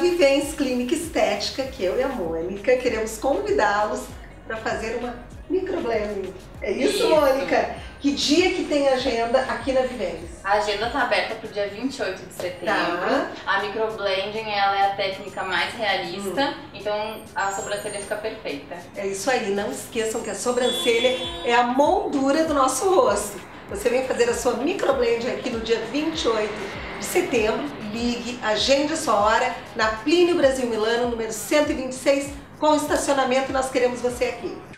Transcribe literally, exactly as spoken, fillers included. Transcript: Vivenz Clínica Estética, que eu e a Mônica queremos convidá-los para fazer uma microblending. É isso, isso, Mônica? Que dia que tem agenda aqui na Vivenz? A agenda está aberta para o dia vinte e oito de setembro. Tá. A microblending, ela é a técnica mais realista, hum. então a sobrancelha fica perfeita. É isso aí, não esqueçam que a sobrancelha é a moldura do nosso rosto. Você vem fazer a sua microblending aqui no dia vinte e oito de setembro. Ligue, agende a sua hora na Plínio Brasil Milano, número cento e vinte e seis, com estacionamento. Nós queremos você aqui.